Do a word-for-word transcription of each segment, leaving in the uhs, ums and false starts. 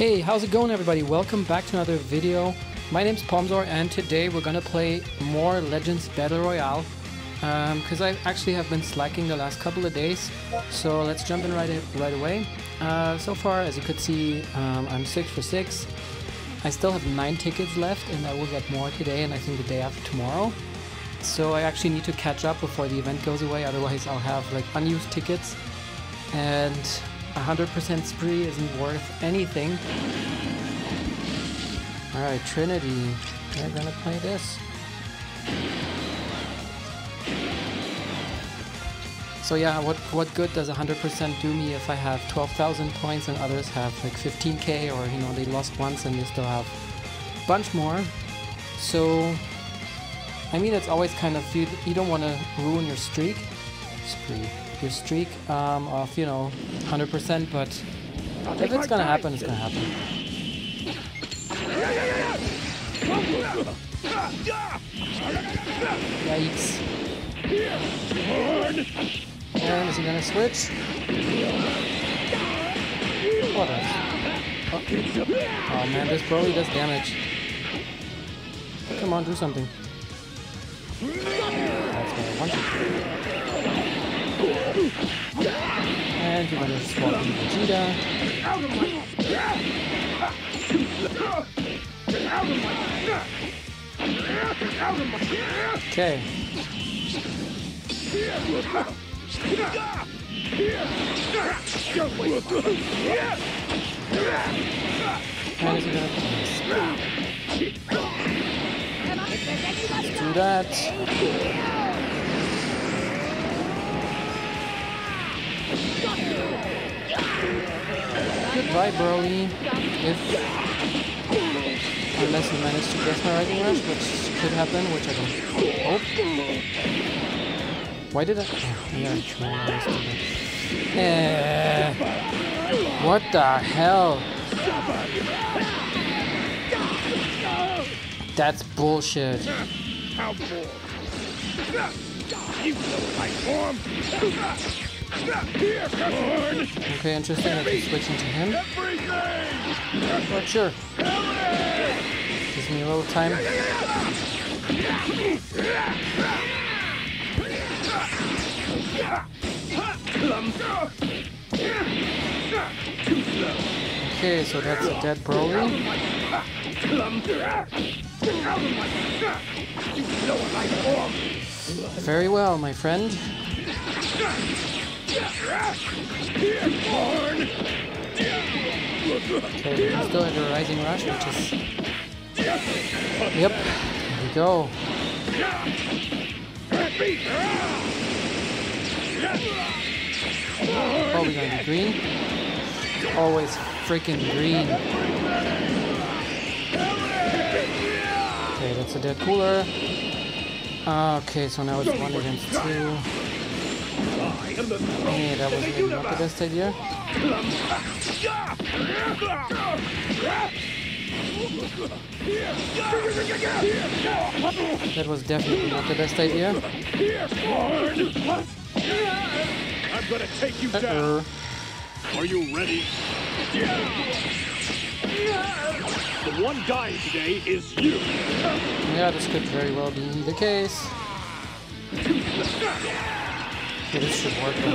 Hey, how's it going everybody? Welcome back to another video. My name's Pomzor and today we're gonna play more Legends Battle Royale because um, I actually have been slacking the last couple of days. So let's jump in right, right away. Uh, so far, as you could see, um, I'm six for six. I still have nine tickets left and I will get more today and I think the day after tomorrow. So I actually need to catch up before the event goes away, otherwise I'll have like unused tickets and one hundred percent spree isn't worth anything. Alright, Trinity, we're gonna play this. So yeah, what, what good does one hundred percent do me if I have twelve thousand points and others have like fifteen K, or you know, they lost once and they still have a bunch more. So, I mean, it's always kind of, you, you don't want to ruin your streak, spree, your streak um, of, you know, one hundred percent, but if it's gonna happen, it's gonna happen. Yikes. And is he gonna switch? What else? Oh. Oh man, this Broly does damage. Come on, do something. That's what I wanted. And you're gonna swap in Vegeta. Okay. Do that. Goodbye, Broly. If unless you manage to get my riding rush, which could happen, which I don't. Oh. Why did I? Oh, yeah, uh, what the hell? That's bullshit. Okay, interesting. I can switch into him. Not sure. Gives me a little time. Okay, so that's a dead Broly. Very well, my friend. Okay, we still have a rising rush, which is... Yep, there we go. Probably gonna be green. Always freaking green. Okay, that's a dead Cooler. Okay, so now it's one against two. Hey, that was maybe not the best idea. That was definitely not the best idea. I'm gonna take you down. Are you ready? The one guy today is you. Yeah, this could very well be the case. Okay, this should work out.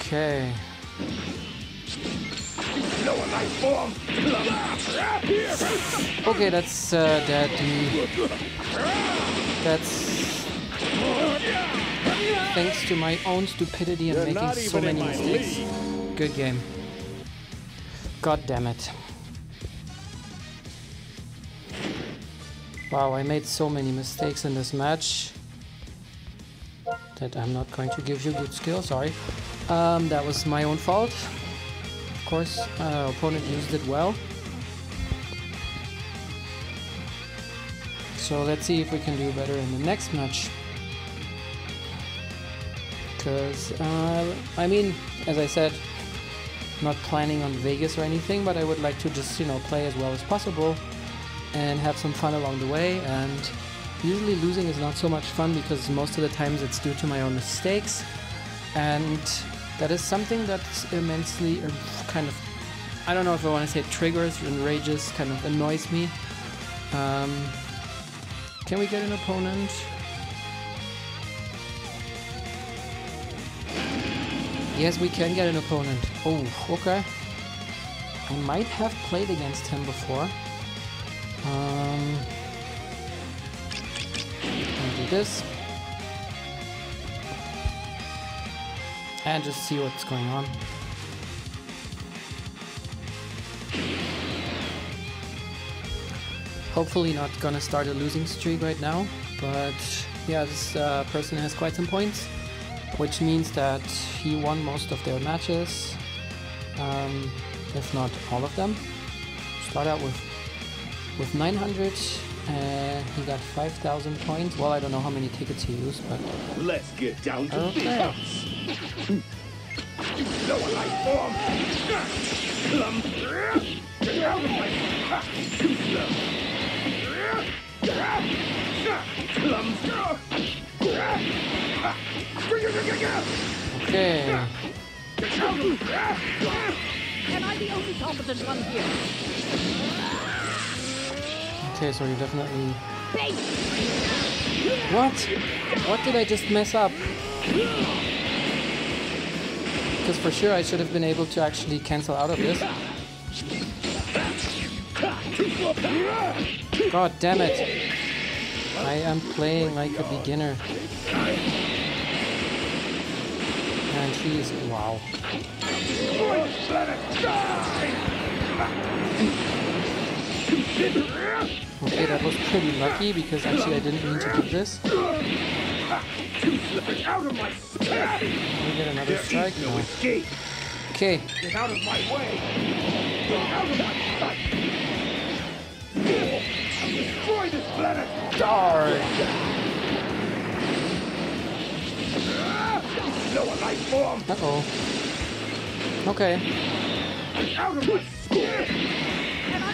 Okay. Okay, that's uh, dead. That's thanks to my own stupidity and You're making so many mistakes. League. Good game. God damn it. Wow, I made so many mistakes in this match that I'm not going to give you good skill, sorry. Um, that was my own fault. Of course, uh, opponent used it well. So let's see if we can do better in the next match. Because, uh, I mean, as I said, not planning on Vegas or anything, but I would like to just, you know, play as well as possible and have some fun along the way. And usually losing is not so much fun because most of the times it's due to my own mistakes. And That is something that's immensely, or kind of, I don't know if I want to say triggers or enrages, kind of annoys me. Um, can we get an opponent? Yes, we can get an opponent. Oh, okay. I might have played against him before. Um, I'll do this. And just see what's going on. Hopefully not gonna start a losing streak right now, but yeah, this uh, person has quite some points, which means that he won most of their matches, um, if not all of them. Start out with with nine hundred, and he got five thousand points. Well, I don't know how many tickets he used, but let's get down to okay. Business. No one like form. Plum. Get out of my okay. Am I the only competent one here? Okay, so you definitely. What? What did I just mess up? Because for sure I should have been able to actually cancel out of this. God damn it! I am playing like a beginner. And he is... wow. Okay, that was pretty lucky because actually I didn't mean to do this. Out of my strike. We get another strike. No escape. Okay. Get out of my way. Get out of my sight. Destroy this planet. Darn. No one like form. Uh oh. Okay. Get out of my square.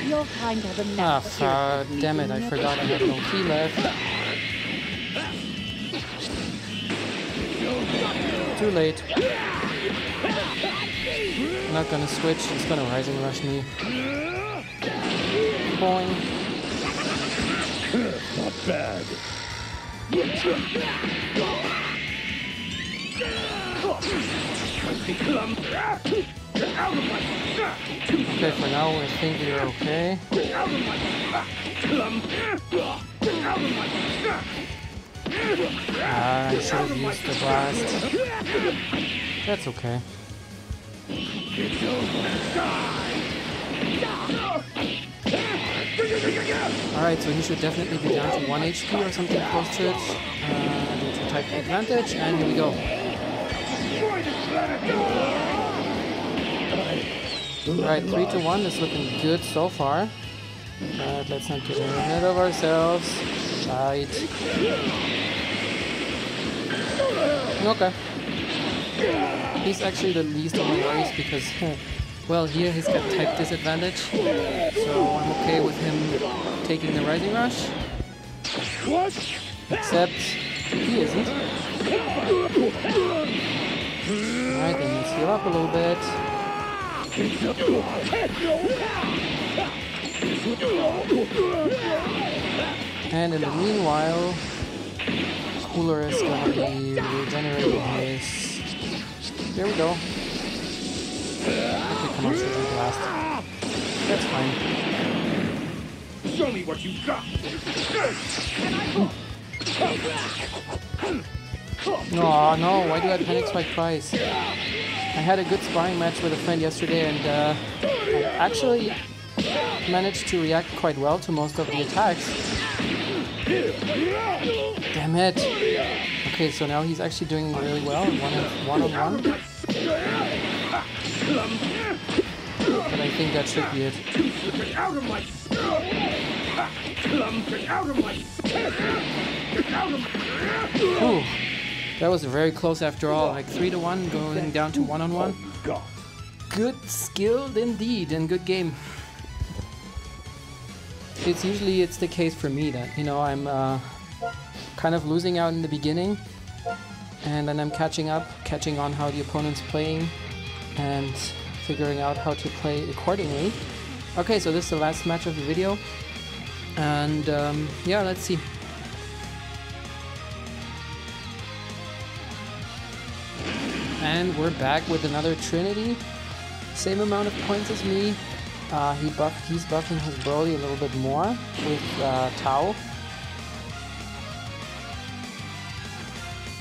You're kind of a mess. Ah, uh, damn it! I forgot I had no key left. Too late. I'm not gonna switch, it's gonna rising rush me. Boing. Not bad. Okay, for now I think we're okay. Ah, I should have used the blast. That's okay. Alright, so he should definitely be down to one H P or something close to it. Uh, due to type advantage, and here we go. Alright, three to one is looking good so far. But let's not get ahead of ourselves. Right. Okay. He's actually the least of my worries because, well, here he's got type disadvantage. So I'm okay with him taking the rising rush. Except he isn't. Alright, then let's heal up a little bit. And in the meanwhile, Cooler is going to be regenerating his... There we go. Okay, come on, switch to blast. That's fine. Show me what you got. Oh no, why do I panic spike twice? I had a good sparring match with a friend yesterday and uh, I actually... managed to react quite well to most of the attacks. Damn it! Okay, so now he's actually doing really well one on one. But I think that should be it. Ooh, that was very close after all, like three to one going down to one on one. Good skilled indeed and good game. It's usually it's the case for me that, you know, I'm uh, kind of losing out in the beginning and then I'm catching up, catching on how the opponent's playing and figuring out how to play accordingly. Okay, so this is the last match of the video, and um, yeah, let's see. And we're back with another Trinity, same amount of points as me. Uh, he buffed, he's buffing his Broly a little bit more with uh, Tau.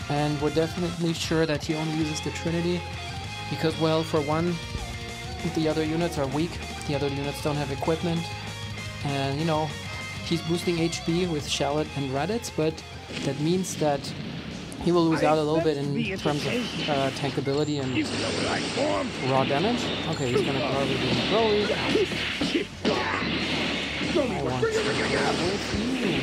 And we're definitely sure that he only uses the Trinity because, well, for one, the other units are weak, the other units don't have equipment, and, you know, he's boosting H P with Shallot and Raditz, but that means that he will lose out a little bit in terms of uh, tankability and raw damage. Okay, he's gonna probably do Broly. I want to okay.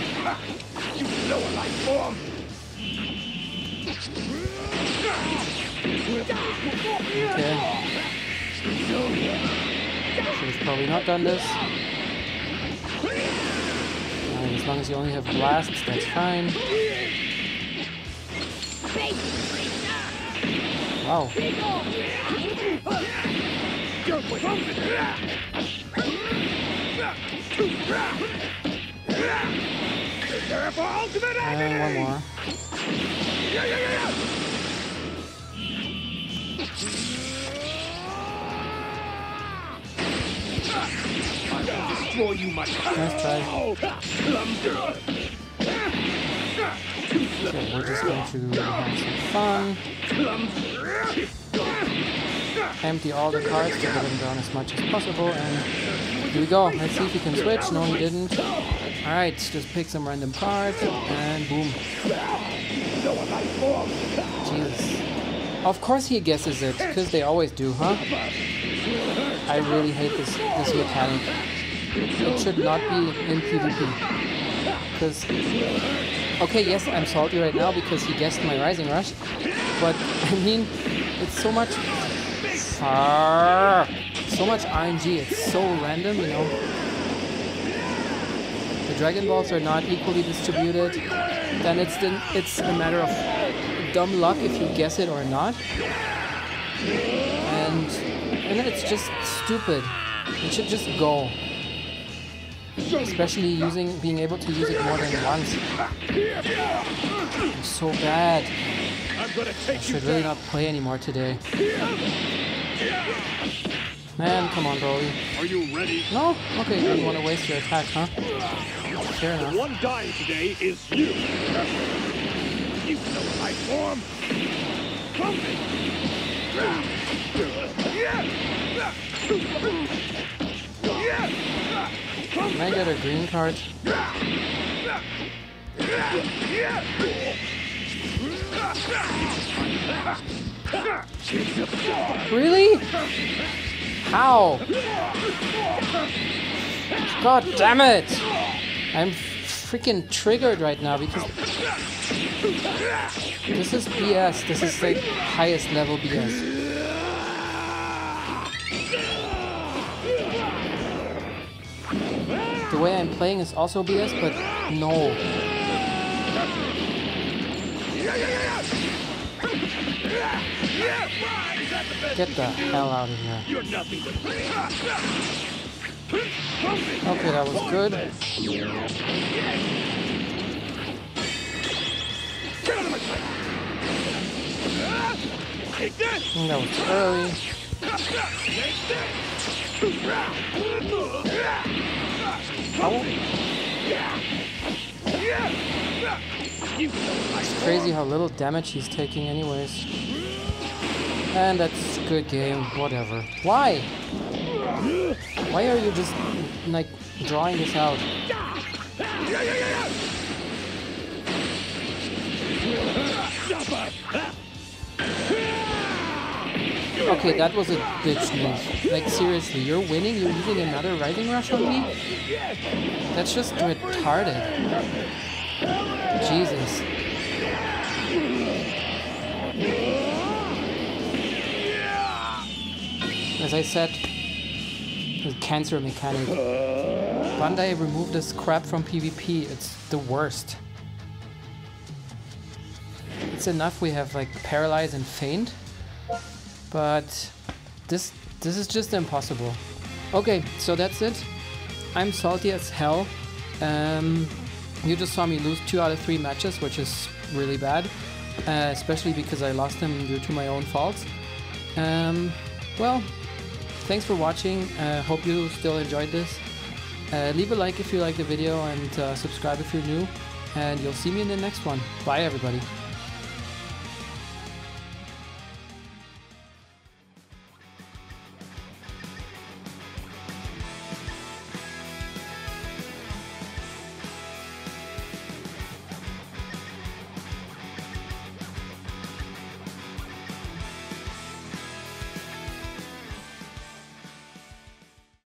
Should have probably not done this. And as long as you only have blasts, that's fine. Wow. And one more. Destroy you, my nice. So we're just going to have some fun, empty all the cards to get him down as much as possible, and here we go. Let's see if he can switch. No, he didn't. Alright, just pick some random card, and boom. Jesus. Of course he guesses it, because they always do, huh? I really hate this, this mechanic. It should not be in PvP. Because... okay, yes, I'm salty right now because he guessed my Rising Rush, but I mean, it's so much, uh, so much R N G, it's so random, you know. The Dragon Balls are not equally distributed, then it's, the, it's a matter of dumb luck if you guess it or not, and, and then it's just stupid, it should just go. Especially using, being able to use it more than once. I'm so bad. I should really not play anymore today. Man, come on, Broly. Are you ready? No? Okay, you don't want to waste your attack, huh? Fair enough. One dying today is you. You know my form. Can I get a green card? Really? How? God damn it! I'm freaking triggered right now because this is B S. This is like highest level B S. The way I'm playing is also B S, but no. Get the hell out of here. Okay, that was good. And that was early. It's crazy how little damage he's taking anyways. And that's a good game, whatever. Why? Why are you just, like, drawing this out? Okay, that was a bitch move. Like, seriously, you're winning? You're using another Rising Rush on me? That's just retarded. Jesus. As I said, the cancer mechanic. Bandai removed this crap from PvP. It's the worst. it's enough we have like paralyze and faint, but this this is just impossible. Okay, so that's it. I'm salty as hell. Um, you just saw me lose two out of three matches, which is really bad, uh, especially because I lost them due to my own faults. Um, well, thanks for watching. Uh, hope you still enjoyed this. Uh, leave a like if you like the video, and uh, subscribe if you're new, and you'll see me in the next one. Bye everybody.